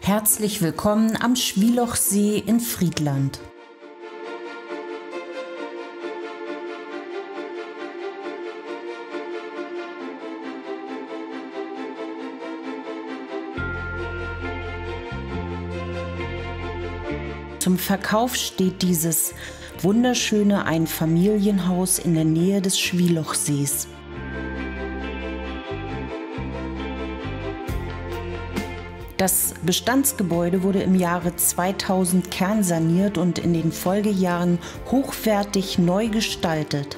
Herzlich willkommen am Schwielochsee in Friedland. Zum Verkauf steht dieses wunderschöne Einfamilienhaus in der Nähe des Schwielochsees. Das Bestandsgebäude wurde im Jahre 2000 kernsaniert und in den Folgejahren hochwertig neu gestaltet.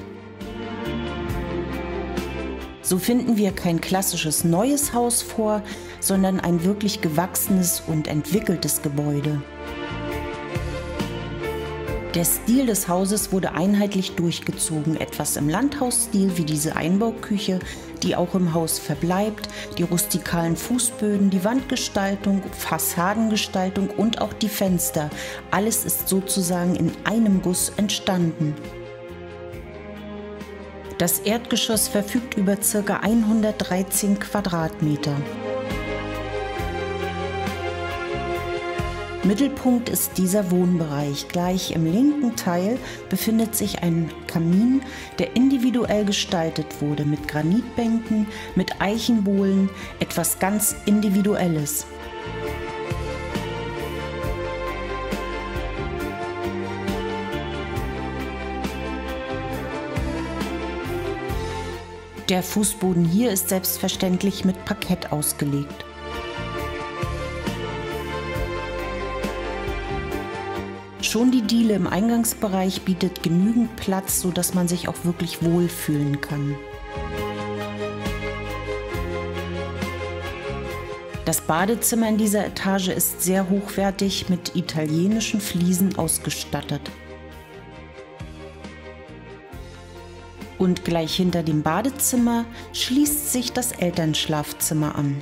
So finden wir kein klassisches neues Haus vor, sondern ein wirklich gewachsenes und entwickeltes Gebäude. Der Stil des Hauses wurde einheitlich durchgezogen, etwas im Landhausstil wie diese Einbauküche, die auch im Haus verbleibt, die rustikalen Fußböden, die Wandgestaltung, Fassadengestaltung und auch die Fenster. Alles ist sozusagen in einem Guss entstanden. Das Erdgeschoss verfügt über ca. 113 Quadratmeter. Mittelpunkt ist dieser Wohnbereich. Gleich im linken Teil befindet sich ein Kamin, der individuell gestaltet wurde mit Granitbänken, mit Eichenbohlen, etwas ganz Individuelles. Der Fußboden hier ist selbstverständlich mit Parkett ausgelegt. Schon die Diele im Eingangsbereich bietet genügend Platz, sodass man sich auch wirklich wohlfühlen kann. Das Badezimmer in dieser Etage ist sehr hochwertig mit italienischen Fliesen ausgestattet. Und gleich hinter dem Badezimmer schließt sich das Elternschlafzimmer an.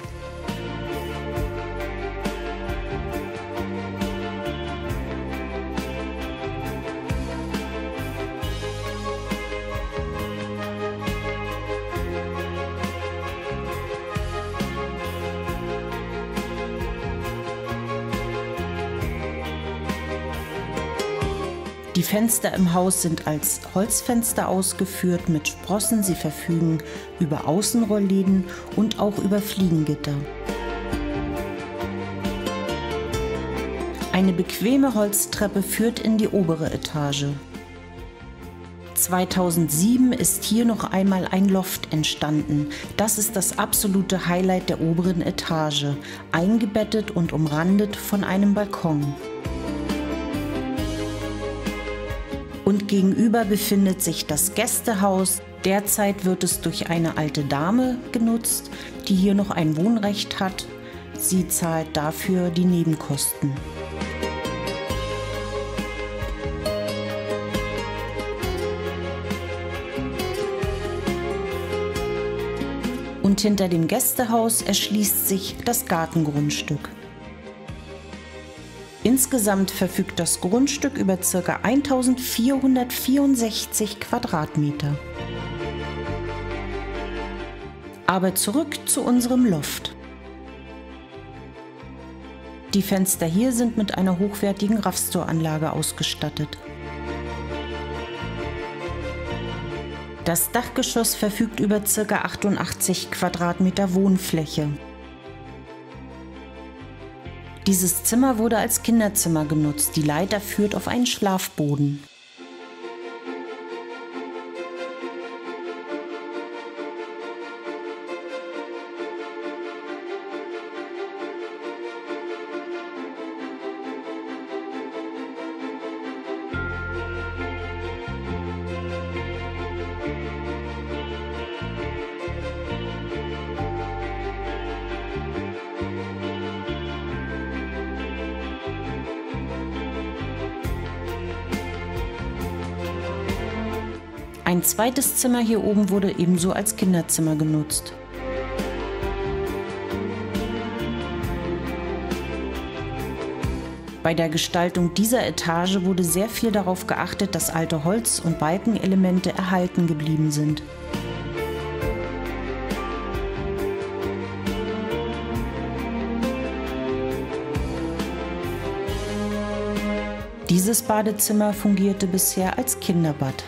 Die Fenster im Haus sind als Holzfenster ausgeführt mit Sprossen. Sie verfügen über Außenrollläden und auch über Fliegengitter. Eine bequeme Holztreppe führt in die obere Etage. 2007 ist hier noch einmal ein Loft entstanden. Das ist das absolute Highlight der oberen Etage, eingebettet und umrandet von einem Balkon. Und gegenüber befindet sich das Gästehaus. Derzeit wird es durch eine alte Dame genutzt, die hier noch ein Wohnrecht hat. Sie zahlt dafür die Nebenkosten. Und hinter dem Gästehaus erschließt sich das Gartengrundstück. Insgesamt verfügt das Grundstück über ca. 1464 Quadratmeter. Aber zurück zu unserem Loft. Die Fenster hier sind mit einer hochwertigen Raffstoranlage ausgestattet. Das Dachgeschoss verfügt über ca. 88 Quadratmeter Wohnfläche. Dieses Zimmer wurde als Kinderzimmer genutzt. Die Leiter führt auf einen Schlafboden. Ein zweites Zimmer hier oben wurde ebenso als Kinderzimmer genutzt. Bei der Gestaltung dieser Etage wurde sehr viel darauf geachtet, dass alte Holz- und Balkenelemente erhalten geblieben sind. Dieses Badezimmer fungierte bisher als Kinderbad.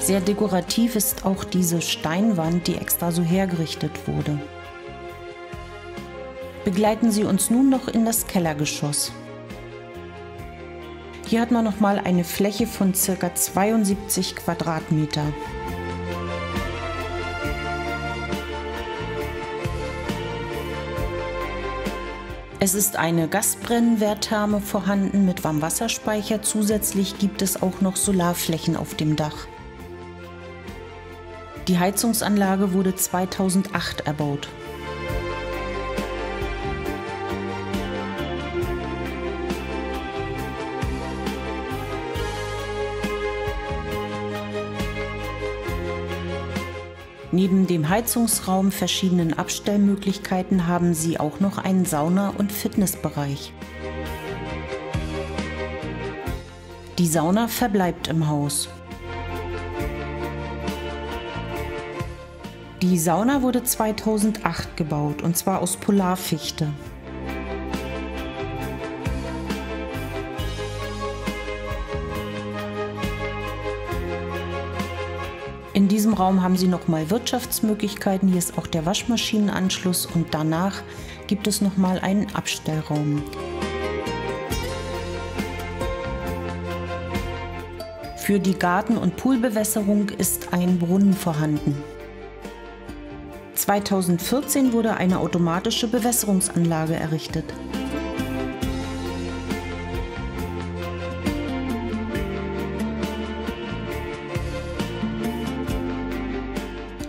Sehr dekorativ ist auch diese Steinwand, die extra so hergerichtet wurde. Begleiten Sie uns nun noch in das Kellergeschoss. Hier hat man nochmal eine Fläche von ca. 72 Quadratmeter. Es ist eine Gasbrennwerttherme vorhanden mit Warmwasserspeicher. Zusätzlich gibt es auch noch Solarflächen auf dem Dach. Die Heizungsanlage wurde 2008 erbaut. Neben dem Heizungsraum, verschiedenen Abstellmöglichkeiten haben sie auch noch einen Sauna- und Fitnessbereich. Die Sauna verbleibt im Haus. Die Sauna wurde 2008 gebaut, und zwar aus Polarfichte. In diesem Raum haben Sie nochmal Wirtschaftsmöglichkeiten, hier ist auch der Waschmaschinenanschluss und danach gibt es nochmal einen Abstellraum. Für die Garten- und Poolbewässerung ist ein Brunnen vorhanden. 2014 wurde eine automatische Bewässerungsanlage errichtet.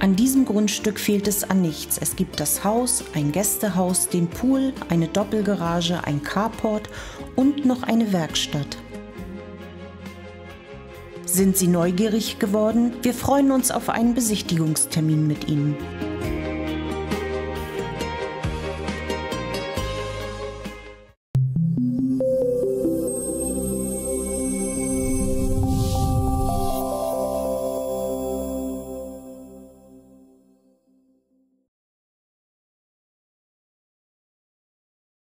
An diesem Grundstück fehlt es an nichts. Es gibt das Haus, ein Gästehaus, den Pool, eine Doppelgarage, ein Carport und noch eine Werkstatt. Sind Sie neugierig geworden? Wir freuen uns auf einen Besichtigungstermin mit Ihnen.